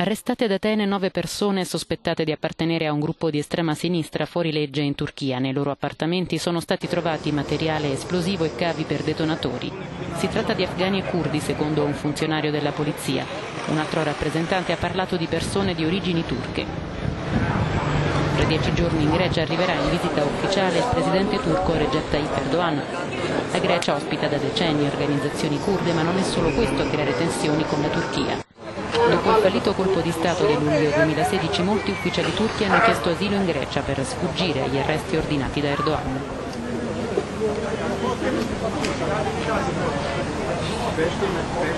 Arrestate ad Atene 9 persone sospettate di appartenere a un gruppo di estrema sinistra fuorilegge in Turchia. Nei loro appartamenti sono stati trovati materiale esplosivo e cavi per detonatori. Si tratta di afghani e curdi, secondo un funzionario della polizia. Un altro rappresentante ha parlato di persone di origini turche. Tra 10 giorni in Grecia arriverà in visita ufficiale il presidente turco Recep Tayyip Erdogan. La Grecia ospita da decenni organizzazioni curde, ma non è solo questo a creare tensioni con la Turchia. Dopo il fallito colpo di Stato del luglio 2016, molti ufficiali turchi hanno chiesto asilo in Grecia per sfuggire agli arresti ordinati da Erdogan.